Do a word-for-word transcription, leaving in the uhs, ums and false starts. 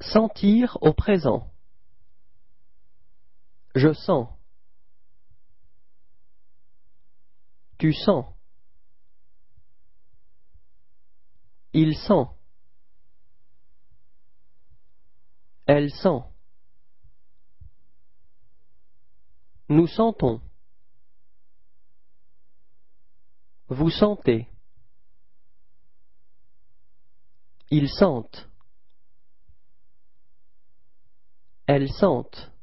Sentir au présent. Je sens. Tu sens. Il sent. Elle sent. Nous sentons. Vous sentez. Ils sentent. Elles sentent.